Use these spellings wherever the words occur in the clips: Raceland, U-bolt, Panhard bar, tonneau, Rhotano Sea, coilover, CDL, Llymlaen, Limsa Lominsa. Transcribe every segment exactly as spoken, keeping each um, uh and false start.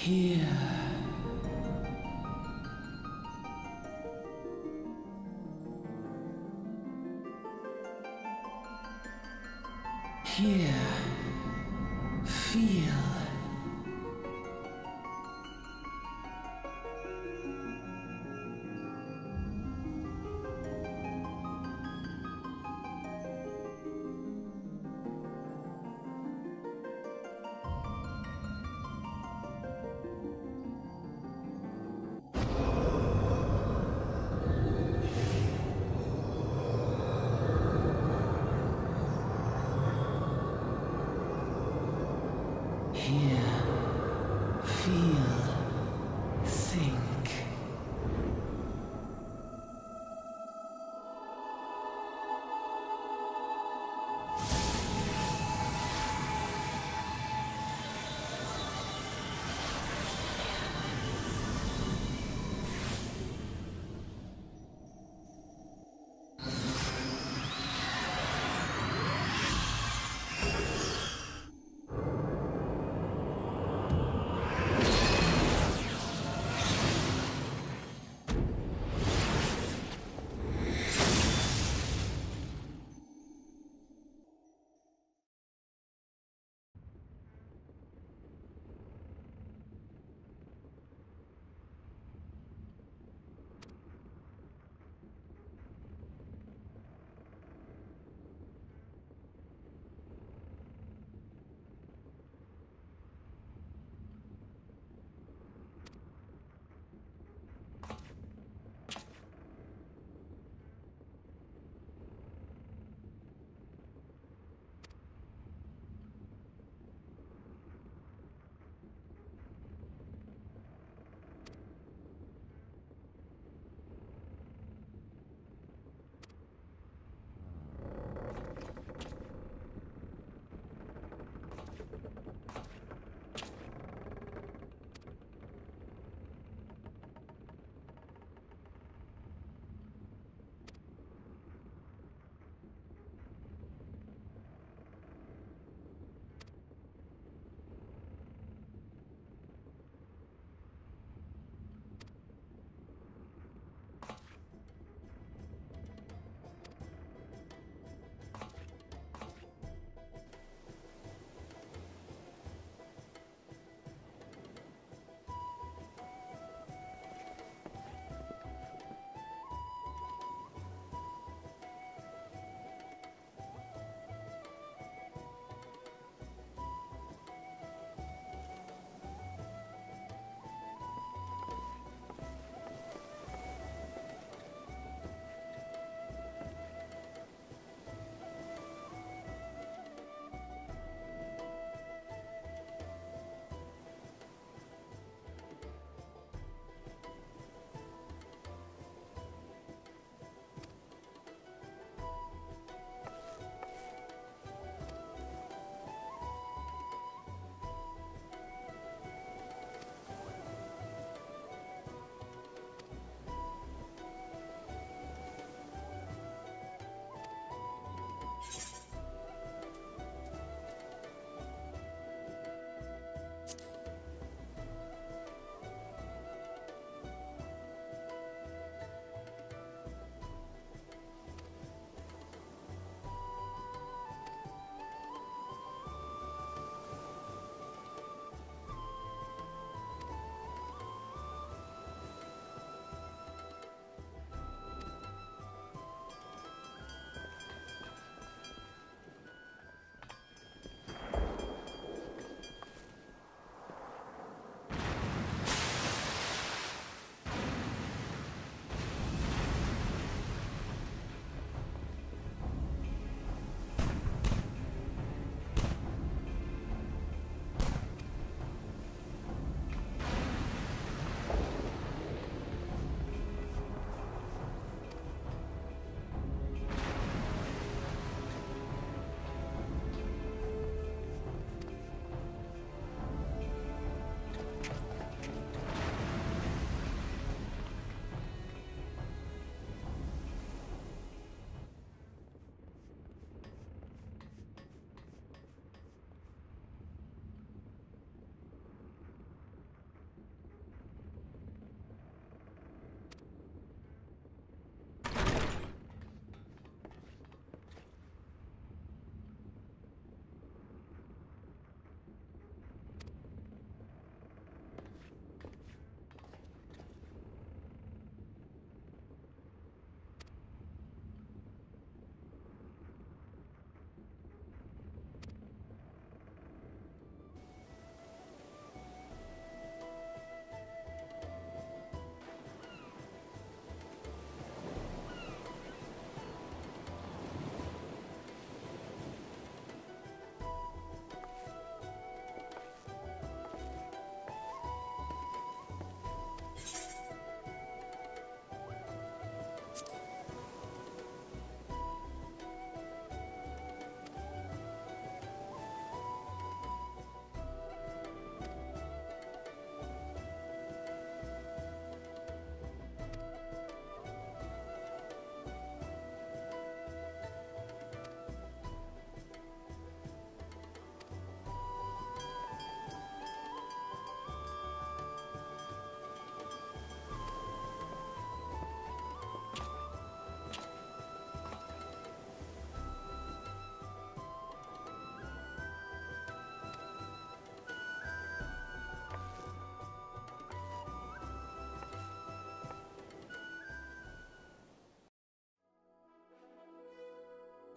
here. Here, feel.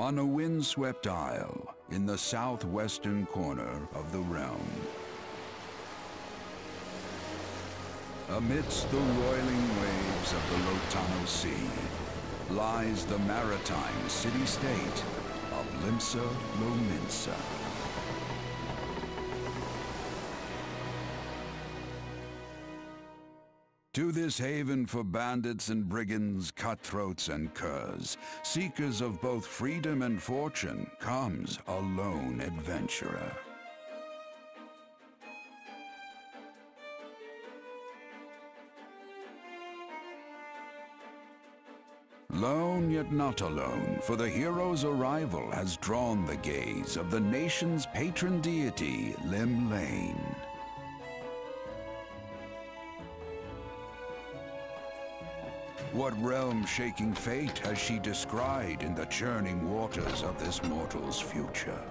on a windswept isle in the southwestern corner of the realm. Amidst the roiling waves of the Rhotano Sea lies the maritime city-state of Limsa Lominsa. To this haven for bandits and brigands, cutthroats and curs, seekers of both freedom and fortune, comes a lone adventurer. Lone yet not alone, for the hero's arrival has drawn the gaze of the nation's patron deity, Llymlaen. What realm-shaking fate has she descried in the churning waters of this mortal's future?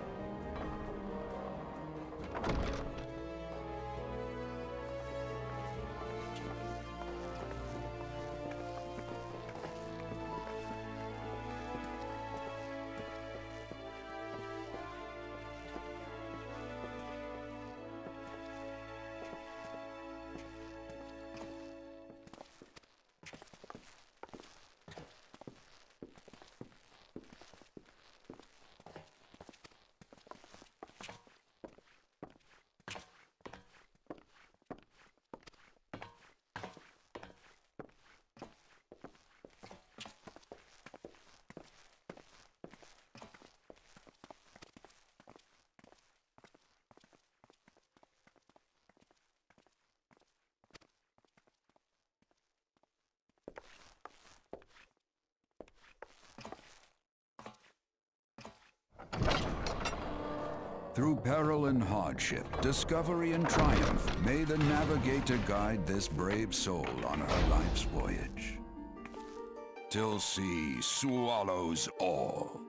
Through peril and hardship, discovery and triumph, may the navigator guide this brave soul on her life's voyage, till sea swallows all.